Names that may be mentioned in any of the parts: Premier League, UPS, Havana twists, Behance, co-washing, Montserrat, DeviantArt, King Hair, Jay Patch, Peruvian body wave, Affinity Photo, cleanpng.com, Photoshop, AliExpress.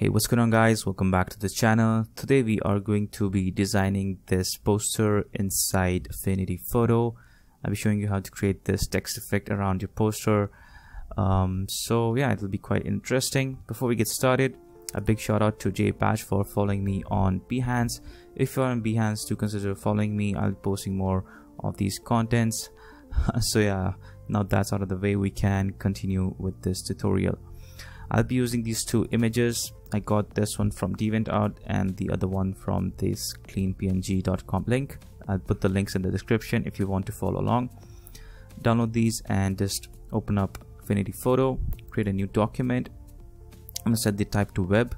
Hey, what's going on guys, welcome back to the channel. Today we are going to be designing this poster inside Affinity Photo. I'll be showing you how to create this text effect around your poster. So yeah, it'll be quite interesting. Before we get started, a big shout out to Jay Patch for following me on Behance. If you're on Behance, do consider following me. I'll be posting more of these contents. So yeah, now that's out of the way, we can continue with this tutorial. I'll be using these two images. I got this one from DeviantArt and the other one from this cleanpng.com link. I'll put the links in the description if you want to follow along. Download these and just open up Affinity Photo, create a new document. I'm going to set the type to web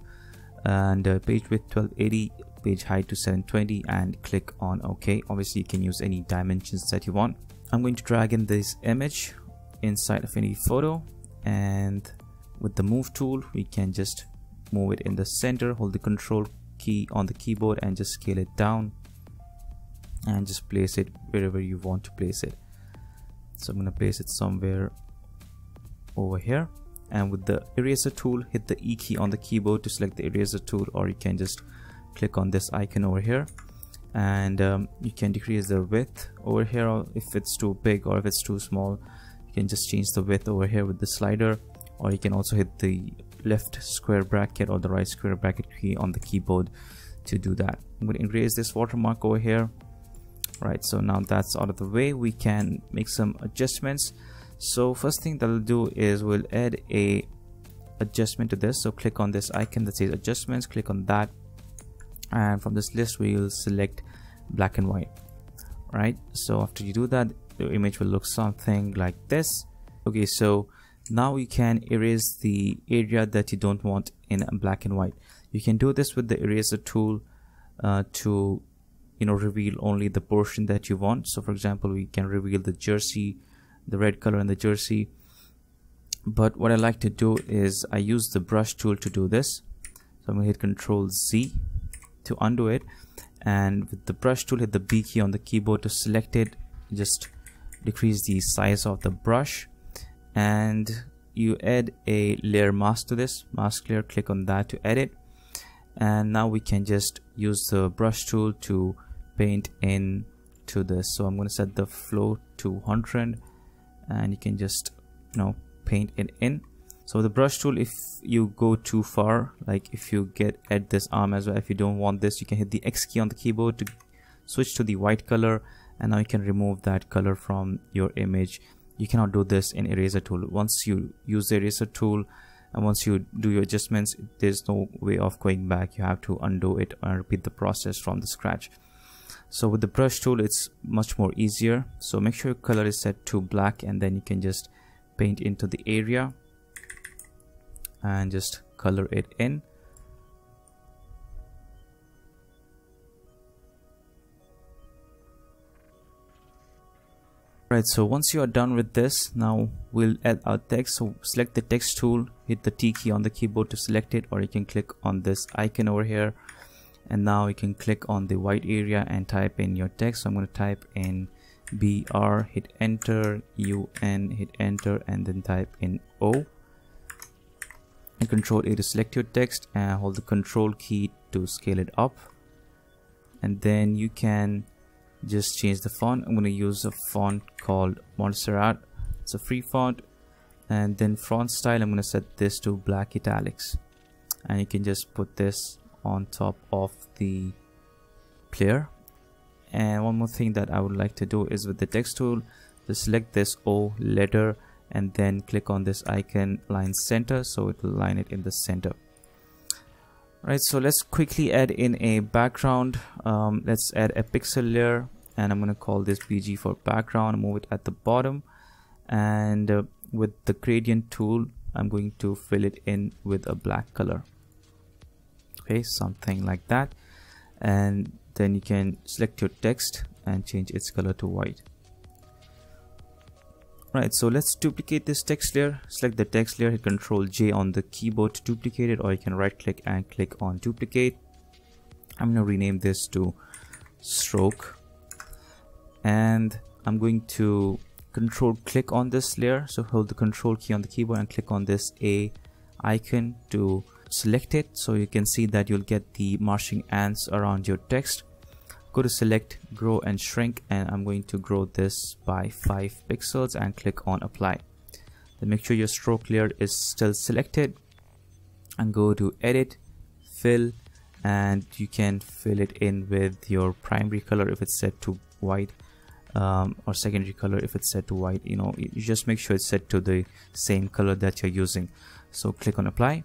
and page width 1280, page height to 720, and click on OK. Obviously you can use any dimensions that you want. I'm going to drag in this image inside Affinity Photo, and with the move tool we can just move it in the center. Hold the control key on the keyboard and just scale it down and just place it wherever you want to place it. So I'm going to place it somewhere over here, and with the eraser tool hit the E key on the keyboard to select the eraser tool, or you can just click on this icon over here and you can decrease the width over here if it's too big, or if it's too small you can just change the width over here with the slider, or you can also hit the left square bracket or the right square bracket key on the keyboard to do that. I'm going to erase this watermark over here. Right, so now that's out of the way, we can make some adjustments. So first thing that we'll do is we'll add a adjustment to this. So click on this icon that says adjustments, click on that, and from this list we'll select black and white. Right, so after you do that the image will look something like this. Okay, so now you can erase the area that you don't want in black and white. You can do this with the eraser tool to reveal only the portion that you want. So for example, we can reveal the jersey, the red color in the jersey, but what I like to do is I use the brush tool to do this. So I'm gonna hit Ctrl Z to undo it, and with the brush tool hit the B key on the keyboard to select it. Just decrease the size of the brush and you add a layer mask to this, mask layer, click on that to edit, and now we can just use the brush tool to paint in to this. So I'm going to set the flow to 100 and you can just paint it in. So the brush tool, if you go too far, like if you get at this arm as well, if you don't want this, you can hit the X key on the keyboard to switch to the white color, and now you can remove that color from your image. You cannot do this in eraser tool. Once you use the eraser tool and once you do your adjustments, there's no way of going back. You have to undo it and repeat the process from the scratch. So with the brush tool it's much more easier. So make sure your color is set to black, and then you can just paint into the area and just color it in. Right, so once you are done with this, now we'll add our text. So select the text tool, hit the T key on the keyboard to select it, or you can click on this icon over here, and now you can click on the white area and type in your text. So I'm going to type in BR, hit enter, UN, hit enter, and then type in O, and Control A to select your text and hold the control key to scale it up, and then you can just change the font. I'm going to use a font called Montserrat. It's a free font, and then font style, I'm going to set this to black italics, and you can just put this on top of the player. And one more thing that I would like to do is with the text tool, just select this O letter and then click on this icon, line center, so it will line it in the center. Right, so let's quickly add in a background. Let's add a pixel layer, and I'm going to call this BG for background. Move it at the bottom, and with the gradient tool I'm going to fill it in with a black color. Okay, something like that, and then you can select your text and change its color to white. Right, so let's duplicate this text layer. Select the text layer, hit Ctrl J on the keyboard to duplicate it, or you can right click and click on duplicate. I'm going to rename this to stroke, and I'm going to control click on this layer. So hold the control key on the keyboard and click on this A icon to select it. So you can see that you'll get the marching ants around your text. Go to select, grow and shrink, and I'm going to grow this by 5 pixels and click on apply. Then make sure your stroke layer is still selected and go to edit, fill, and you can fill it in with your primary color if it's set to white, or secondary color if it's set to white. You know, you just make sure it's set to the same color that you're using. So click on apply,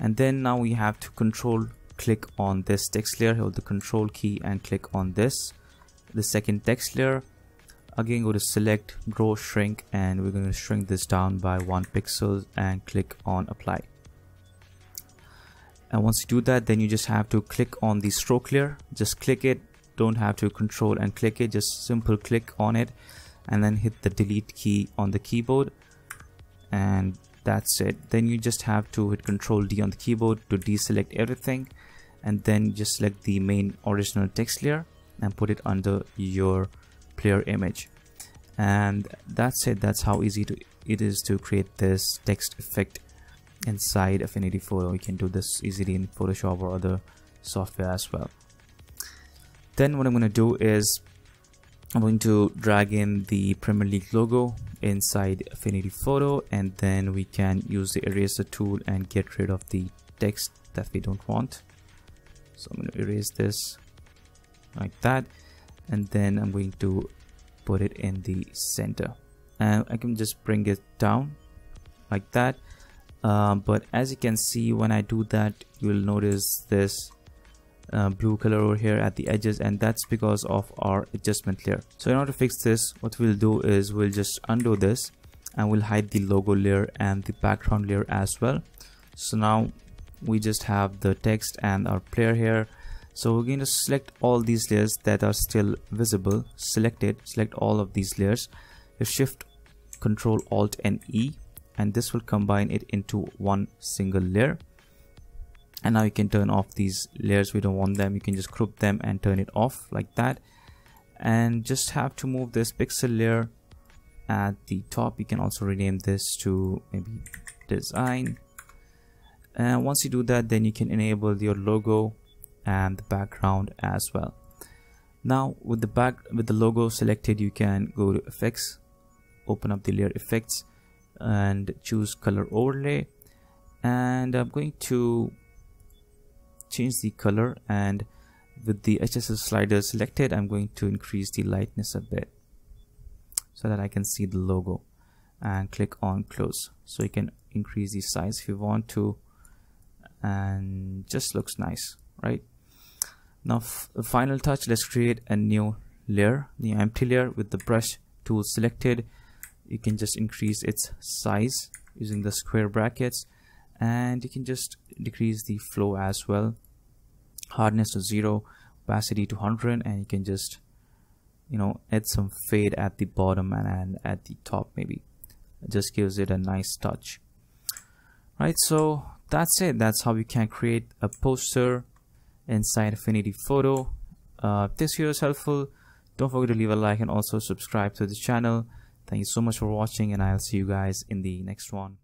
and then now we have to control click on this text layer. Hold the control key and click on this, the second text layer. Again, go to select, grow, shrink, and we're going to shrink this down by 1 pixel and click on apply. And once you do that, then you just have to click on the stroke layer. Just click it, don't have to control and click it, just simple click on it and then hit the delete key on the keyboard, and that's it. Then you just have to hit Control D on the keyboard to deselect everything, and then just select the main original text layer and put it under your player image. And that's it. That's how easy it is to create this text effect inside Affinity Photo. You can do this easily in Photoshop or other software as well. Then what I'm going to do is I'm going to drag in the Premier League logo inside Affinity Photo, and then we can use the eraser tool and get rid of the text that we don't want. So I'm going to erase this like that, and then I'm going to put it in the center, and I can just bring it down like that. But as you can see, when I do that, you'll notice this blue color over here at the edges, and that's because of our adjustment layer. So in order to fix this, what we'll do is we'll just undo this and we'll hide the logo layer and the background layer as well. So now we just have the text and our player here. So we're going to select all these layers that are still visible, selected, select all of these layers with Shift, Control, Alt and E, and this will combine it into one single layer. And now you can turn off these layers. We don't want them. You can just group them and turn it off like that, and just have to move this pixel layer at the top. You can also rename this to maybe design, and once you do that, then you can enable your logo and the background as well. Now with the logo selected, you can go to effects, open up the layer effects and choose color overlay, and I'm going to change the color, and with the HSL slider selected, I'm going to increase the lightness a bit so that I can see the logo, and click on close. So you can increase the size if you want to, and just looks nice, right? Now the final touch, let's create a new layer, the empty layer. With the brush tool selected, you can just increase its size using the square brackets, and you can just decrease the flow as well, hardness to 0, opacity to 100, and you can just, you know, add some fade at the bottom and at the top. Maybe it just gives it a nice touch, right? So that's it. That's how you can create a poster inside Affinity Photo. If this video is helpful, don't forget to leave a like and also subscribe to the channel. Thank you so much for watching, and I'll see you guys in the next one.